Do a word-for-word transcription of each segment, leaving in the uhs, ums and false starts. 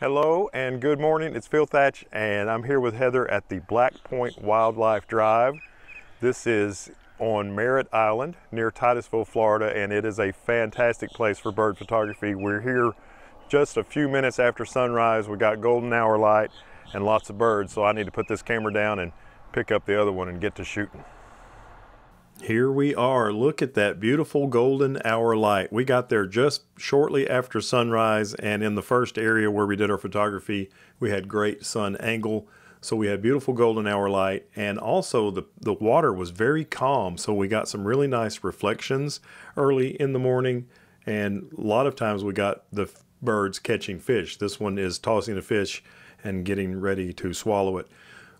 Hello and good morning. It's Phil Thach and I'm here with Heather at the Black Point Wildlife Drive. This is on Merritt Island near Titusville, Florida, and it is a fantastic place for bird photography. We're here just a few minutes after sunrise. We got golden hour light and lots of birds, so I need to put this camera down and pick up the other one and get to shooting. Here we are. Look at that beautiful golden hour light. We got there just shortly after sunrise, and in the first area where we did our photography, we had great sun angle. So we had beautiful golden hour light, and also the, the water was very calm. So we got some really nice reflections early in the morning, and a lot of times we got the birds catching fish. This one is tossing a fish and getting ready to swallow it.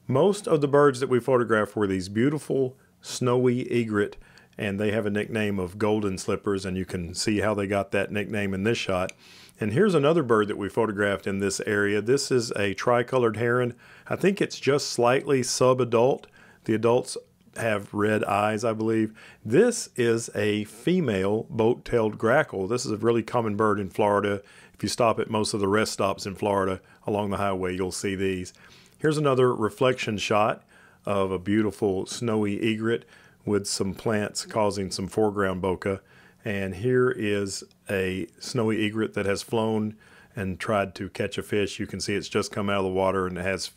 Most of the birds that we photographed were these beautiful Snowy Egret, and they have a nickname of golden slippers, and you can see how they got that nickname in this shot. And here's another bird that we photographed in this area. This is a tricolored heron. I think it's just slightly sub-adult. The adults have red eyes, I believe. This is a female boat-tailed grackle. This is a really common bird in Florida. If you stop at most of the rest stops in Florida along the highway, you'll see these. Here's another reflection shot of a beautiful snowy egret with some plants causing some foreground bokeh. And here is a snowy egret that has flown and tried to catch a fish. You can see it's just come out of the water and it has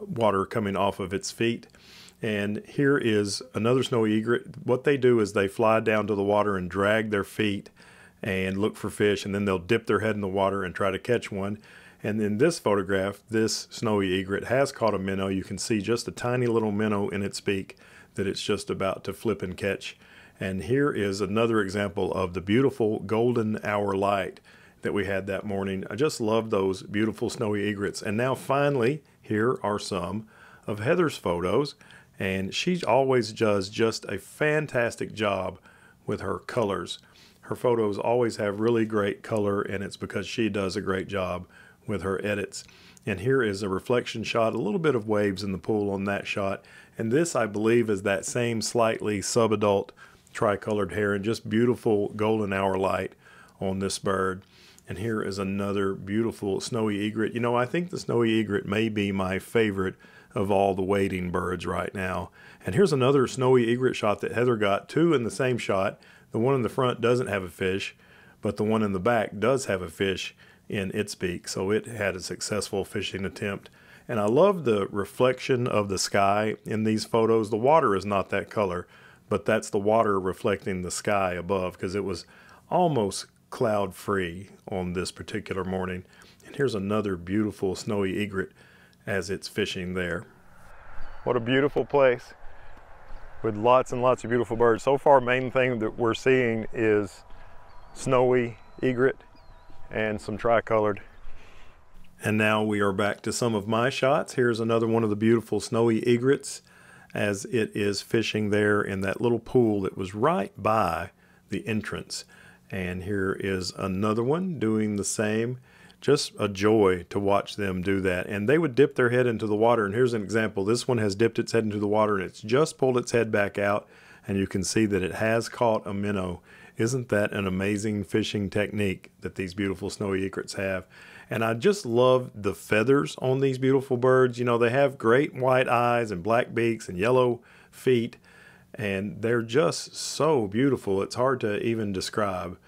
water coming off of its feet. And here is another snowy egret. What they do is they fly down to the water and drag their feet and look for fish, and then they'll dip their head in the water and try to catch one. And in this photograph, this snowy egret has caught a minnow. You can see just a tiny little minnow in its beak that it's just about to flip and catch. And here is another example of the beautiful golden hour light that we had that morning. I just love those beautiful snowy egrets. And now finally, here are some of Heather's photos. And she always does just a fantastic job with her colors. Her photos always have really great color, and it's because she does a great job with her edits. And here is a reflection shot, a little bit of waves in the pool on that shot. And this, I believe, is that same slightly sub-adult tricolored heron. Just beautiful golden hour light on this bird. And here is another beautiful snowy egret. You know, I think the snowy egret may be my favorite of all the wading birds right now. And here's another snowy egret shot that Heather got, two in the same shot. The one in the front doesn't have a fish, but the one in the back does have a fish in its beak, so it had a successful fishing attempt. And I love the reflection of the sky in these photos. The water is not that color, but that's the water reflecting the sky above, because it was almost cloud free on this particular morning. And here's another beautiful snowy egret as it's fishing there. What a beautiful place with lots and lots of beautiful birds. So far, main thing that we're seeing is snowy egret and some tricolored. And now we are back to some of my shots. Here's another one of the beautiful snowy egrets as it is fishing there in that little pool that was right by the entrance. And here is another one doing the same. Just a joy to watch them do that. And they would dip their head into the water. And here's an example. This one has dipped its head into the water and it's just pulled its head back out. And you can see that it has caught a minnow. Isn't that an amazing fishing technique that these beautiful snowy egrets have? And I just love the feathers on these beautiful birds. You know, they have great white eyes and black beaks and yellow feet, and they're just so beautiful. It's hard to even describe,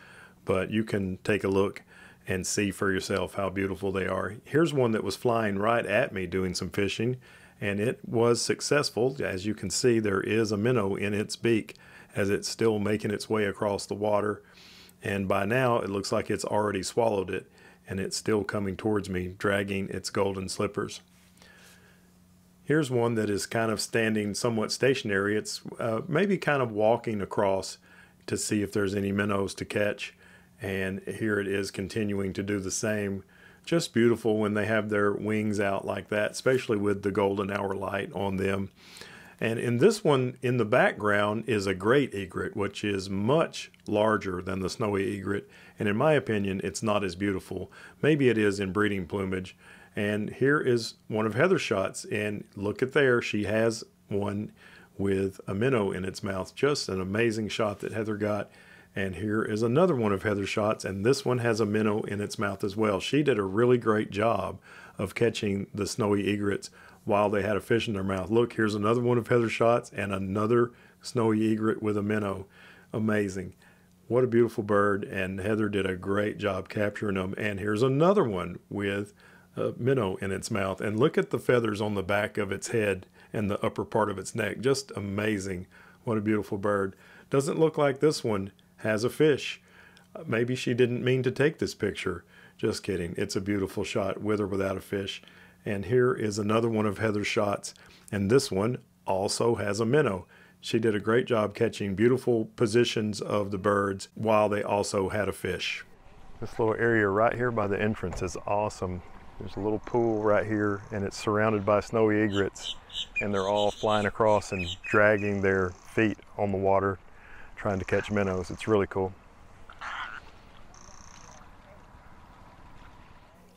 but you can take a look and see for yourself how beautiful they are. Here's one that was flying right at me doing some fishing, and it was successful. As you can see, there is a minnow in its beak as it's still making its way across the water. And by now it looks like it's already swallowed it, and it's still coming towards me, dragging its golden slippers. Here's one that is kind of standing somewhat stationary. It's uh, maybe kind of walking across to see if there's any minnows to catch. And here it is continuing to do the same. Just beautiful when they have their wings out like that, especially with the golden hour light on them. And in this one, in the background, is a great egret, which is much larger than the snowy egret. And in my opinion, it's not as beautiful. Maybe it is in breeding plumage. And here is one of Heather's shots. And look at there, she has one with a minnow in its mouth. Just an amazing shot that Heather got. And here is another one of Heather's shots, and this one has a minnow in its mouth as well. She did a really great job of catching the snowy egrets while they had a fish in their mouth. Look, here's another one of Heather's shots and another snowy egret with a minnow. Amazing. What a beautiful bird, and Heather did a great job capturing them. And here's another one with a minnow in its mouth. And look at the feathers on the back of its head and the upper part of its neck. Just amazing. What a beautiful bird. Doesn't look like this one has a fish. Maybe she didn't mean to take this picture. Just kidding. It's a beautiful shot with or without a fish. And here is another one of Heather's shots. And this one also has a minnow. She did a great job catching beautiful positions of the birds while they also had a fish. This little area right here by the entrance is awesome. There's a little pool right here, and it's surrounded by snowy egrets, and they're all flying across and dragging their feet on the water trying to catch minnows. It's really cool.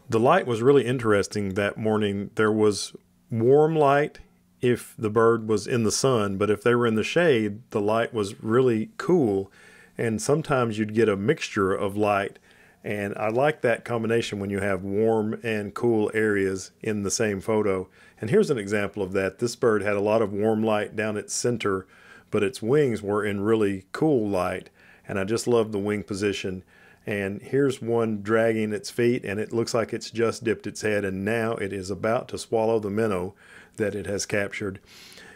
The light was really interesting that morning. There was warm light if the bird was in the sun, but if they were in the shade, the light was really cool. And sometimes you'd get a mixture of light. And I like that combination when you have warm and cool areas in the same photo. And here's an example of that. This bird had a lot of warm light down its center, but its wings were in really cool light. And I just love the wing position. And here's one dragging its feet, and it looks like it's just dipped its head, and now it is about to swallow the minnow that it has captured.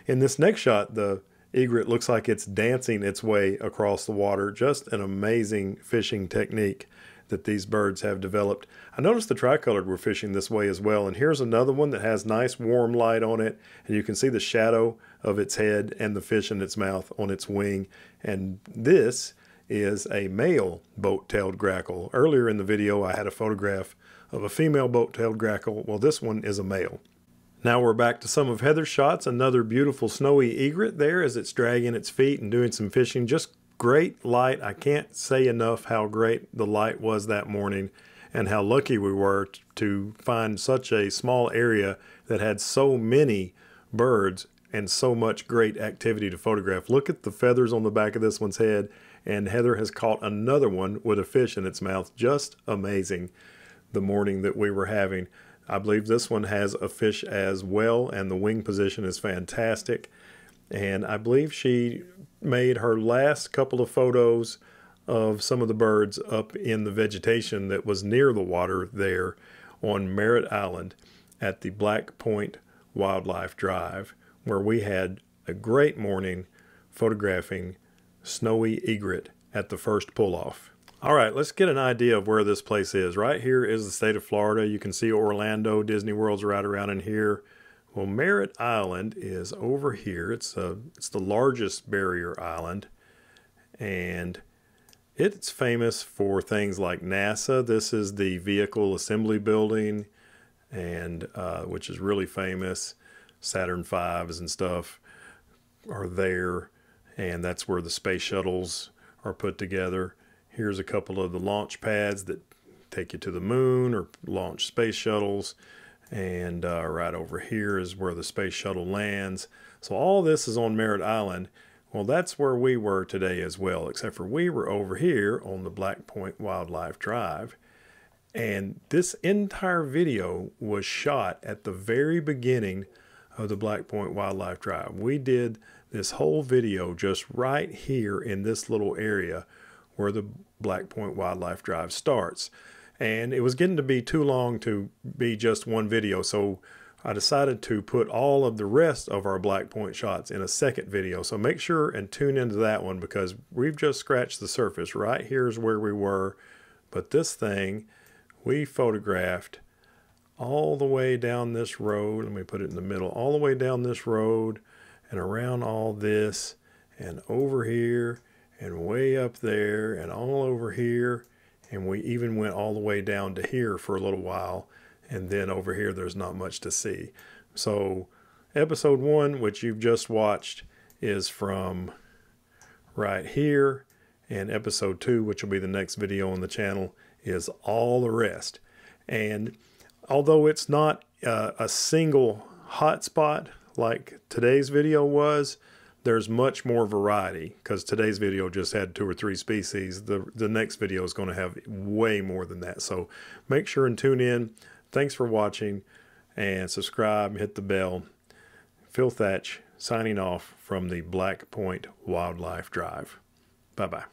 In this next shot, the egret looks like it's dancing its way across the water. Just an amazing fishing technique that these birds have developed. I noticed the tricolored were fishing this way as well, and here's another one that has nice warm light on it, and you can see the shadow of its head and the fish in its mouth on its wing. And this is a male boat-tailed grackle. Earlier in the video, I had a photograph of a female boat-tailed grackle. Well, this one is a male. Now we're back to some of Heather's shots. Another beautiful snowy egret there as it's dragging its feet and doing some fishing. Just great light. I can't say enough how great the light was that morning and how lucky we were to find such a small area that had so many birds and so much great activity to photograph. Look at the feathers on the back of this one's head. And Heather has caught another one with a fish in its mouth. Just amazing, the morning that we were having. I believe this one has a fish as well, and the wing position is fantastic. And I believe she made her last couple of photos of some of the birds up in the vegetation that was near the water there on Merritt Island at the Black Point Wildlife Drive, where we had a great morning photographing snowy egret at the first pull-off. All right, let's get an idea of where this place is. Right here is the state of Florida. You can see Orlando, Disney World's right around in here. Well, Merritt Island is over here. It's, a, it's the largest barrier island, and it's famous for things like NASA. This is the Vehicle Assembly Building, and uh, which is really famous. Saturn fives and stuff are there. And that's where the space shuttles are put together. Here's a couple of the launch pads that take you to the moon or launch space shuttles. And uh, right over here is where the space shuttle lands. So all this is on Merritt Island. Well, that's where we were today as well, except for we were over here on the Black Point Wildlife Drive. And this entire video was shot at the very beginning of the Black Point Wildlife Drive. We did this whole video just right here in this little area where the Black Point Wildlife Drive starts. And it was getting to be too long to be just one video, so I decided to put all of the rest of our Black Point shots in a second video. So make sure and tune into that one, because we've just scratched the surface. Right here is where we were, but this thing we photographed all the way down this road. Let me put it in the middle. All the way down this road and around all this and over here and way up there and all over here, and we even went all the way down to here for a little while, and then over here there's not much to see. So episode one, which you've just watched, is from right here, and episode two, which will be the next video on the channel, is all the rest. And although it's not uh, a single hotspot like today's video was, there's much more variety, because today's video just had two or three species. The, the next video is going to have way more than that. So make sure and tune in. Thanks for watching, and subscribe, hit the bell. Phil Thach signing off from the Black Point Wildlife Drive. Bye-bye.